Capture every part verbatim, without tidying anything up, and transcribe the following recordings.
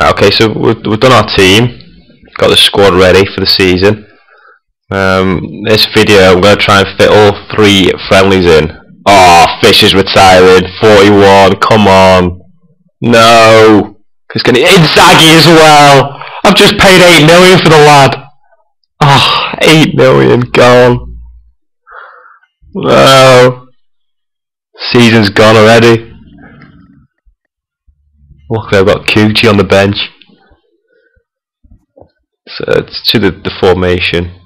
Okay, so we've, we've done our team, got the squad ready for the season. Um, this video I'm going to try and fit all three friendlies in. Oh, Fisher's retiring, forty-one, come on. No, it's going to be Inzaghi as well. I've just paid eight million for the lad. Oh, eight million, gone. No. Season's gone already. Luckily I've got Q G on the bench. So it's to the, the formation.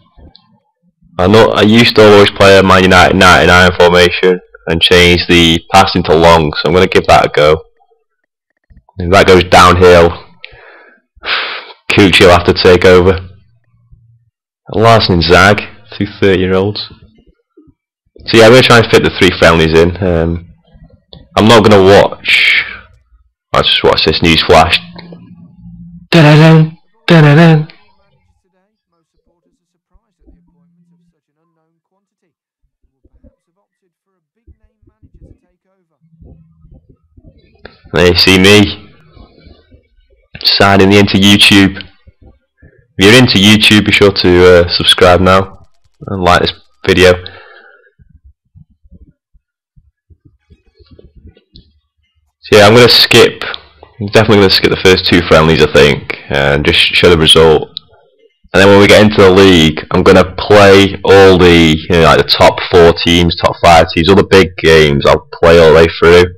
I know I used to always play a Man United ninety-nine formation and change the passing to long, so I'm going to give that a go. If that goes downhill, Q G will have to take over. Larson Zag, two thirty-year-olds. So yeah, I'm going to try and fit the three friendlies in. Um, I'm not going to watch... I'll just watch this news flash. Dun-dun-dun, dun-dun-dun. There you see me, signing into YouTube. If you're into YouTube, be sure to uh, subscribe now and like this video. So yeah, I'm going to skip, I'm definitely going to skip the first two friendlies I think, and just show the result. And then when we get into the league, I'm going to play all the, you know, like the top four teams, top five teams, all the big games. I'll play all the way through.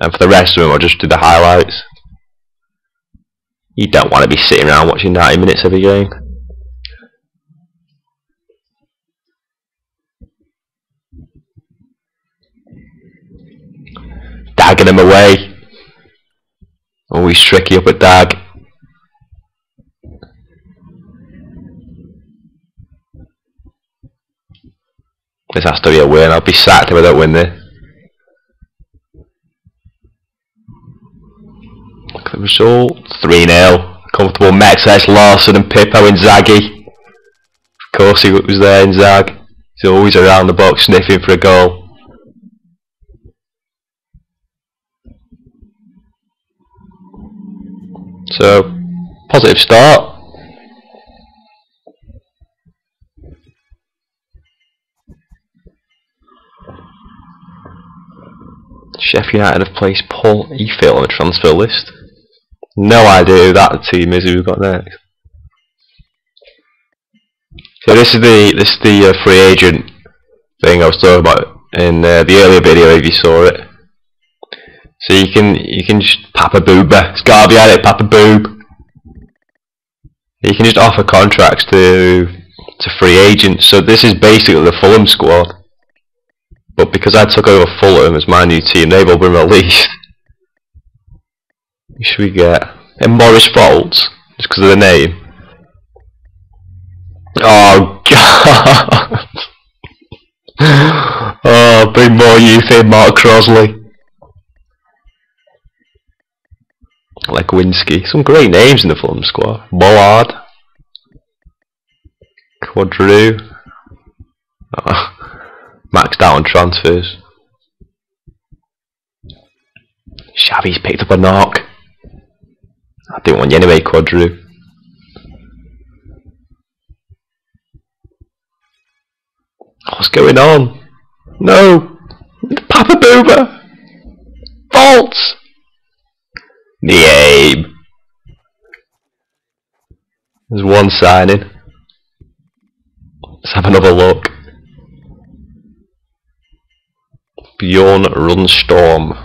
And for the rest of them, I'll just do the highlights. You don't want to be sitting around watching ninety minutes every game. Dagging him away. Always tricky up at Dag. This has to be a win. I'll be sacked if I don't win this. The result three nil. Comfortable Metz, Larson, and Pippo Inzaghi. Of course, he was there, Inzaghi. He's always around the box sniffing for a goal. So, positive start. Sheffield United have placed Paul Efield on the transfer list. No idea who that team is who we've got next. So this is the this is the uh, free agent thing I was talking about in uh, the earlier video if you saw it. So you can you can just Papa Bouba. It's gotta be at it, Papa Boob. You can just offer contracts to to free agents. So this is basically the Fulham squad. But because I took over Fulham as my new team, they've all been released. Who should we get? And Morris Fultz, just because of the name. Oh God! Oh, bring more youth in, Mark Crossley. I like Winsky. Some great names in the Fulham squad. Bullard, Quadru. Oh. Maxed out on transfers. Xavi's picked up a knock. I didn't want you anyway, Quadru. What's going on? No! Papa Bouba! Fultz! The aim. There's one signing. Let's have another look. Bjorn Runstorm.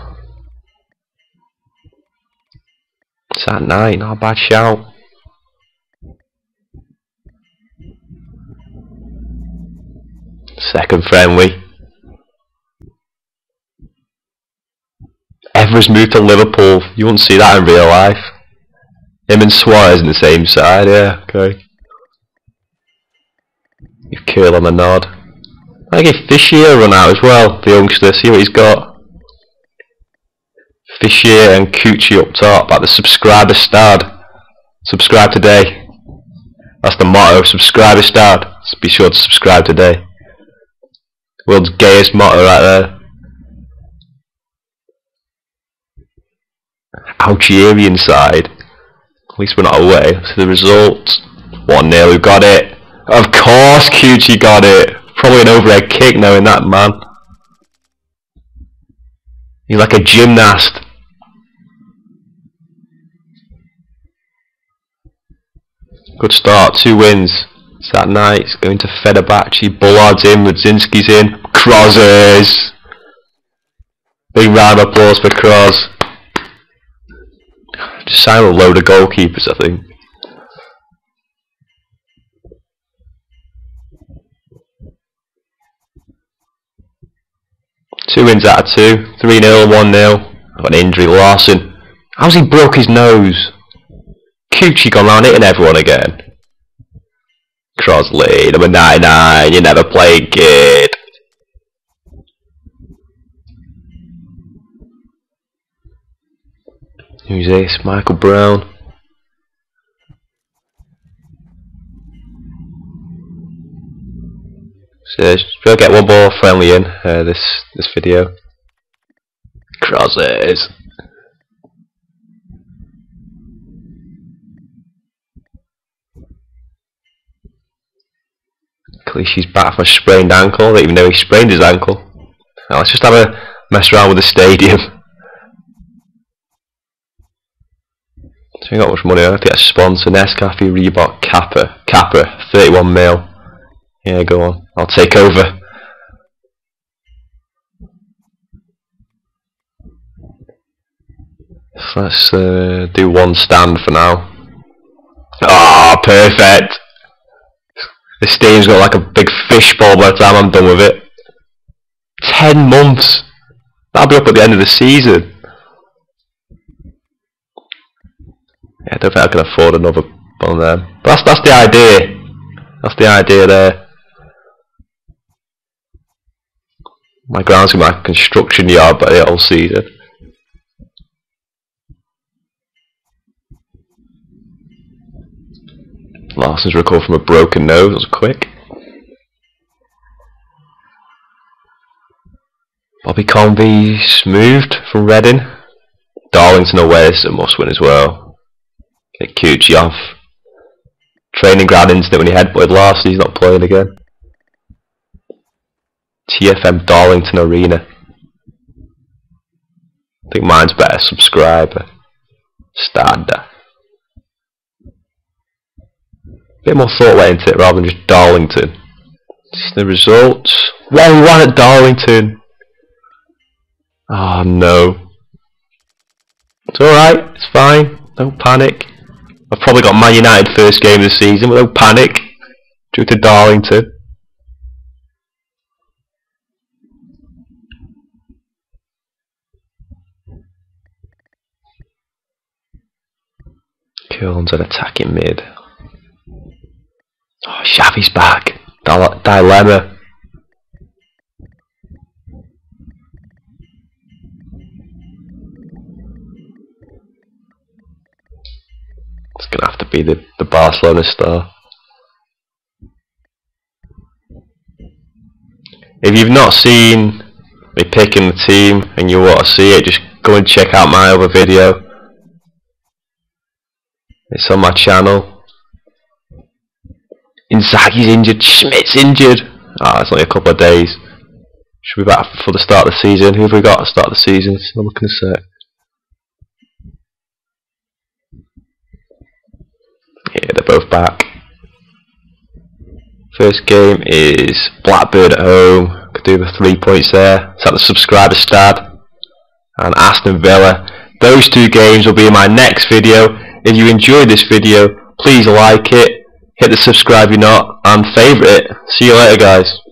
It's at nine, not a bad shout. Second friendly. Everett's moved to Liverpool. You wouldn't see that in real life. Him and Suarez in the same side, yeah, okay. You curl on the nod. I think if Fisher run out as well, the youngster, see what he's got. Fisher and Cucci up top at the subscriber stud. Subscribe today. That's the motto, subscriber stud. So be sure to subscribe today. World's gayest motto right there. Algerian side. At least we're not away. So the result, one nil, we've got it. Of course Q G got it. Probably an overhead kick knowing that man. You're like a gymnast. Good start, two wins. That night, it's going to Fedabachi, Bullard's in, Winsky's in, Crosses! Big round of applause for Cross. Just signed a load of goalkeepers, I think. Two wins out of two, three nil, one nil. Got an injury, Larson. How's he broke his nose? Cucci gone round hitting everyone again. Crossley, number ninety-nine, you never played, kid. Who's this? Michael Brown. So, we'll get one more friendly in uh, this this video. Crosses. At least he's back from a sprained ankle. I don't even know he sprained his ankle. Now let's just have a mess around with the stadium. So we got much money. I don't think that's a sponsor. Nescafe, Reebok, Kappa, Kappa, thirty-one mil. Yeah, go on. I'll take over. Let's uh, do one stand for now. Ah, oh, perfect. This team's got like a big fish ball by the time I'm done with it. Ten months! That'll be up at the end of the season. Yeah, I don't think I can afford another one there. But that's, that's the idea. That's the idea there. My ground's gonna be my construction yard by the whole season. Larson's recovered from a broken nose, that was quick. Bobby Convey's moved from Reading. Darlington away, this is a must win as well. Get Q G off. Training ground incident when he headbutted Larson, he's not playing again. T F M Darlington Arena. I think mine's better, subscriber. Standard. Bit more thought went into it rather than just Darlington. This is the results. one one at Darlington. Ah, no. It's alright, it's fine. Don't panic. I've probably got Man United first game of the season, but don't panic. Due to Darlington. Kilns an attacking mid. Oh, Xavi's back. Dile dilemma. It's gonna have to be the, the Barcelona star. If you've not seen me picking the team and you want to see it, just go and check out my other video. It's on my channel. Inzaghi's injured, Schmidt's injured. Ah, oh, it's only a couple of days. Should be back for the start of the season. Who have we got to start the season? I'm looking at it. Yeah, they're both back. First game is Blackbird at home. Could do the three points there. It's at the subscriber stab. And Aston Villa. Those two games will be in my next video. If you enjoyed this video, please like it. Hit the subscribe if you're not, and favourite it. See you later, guys.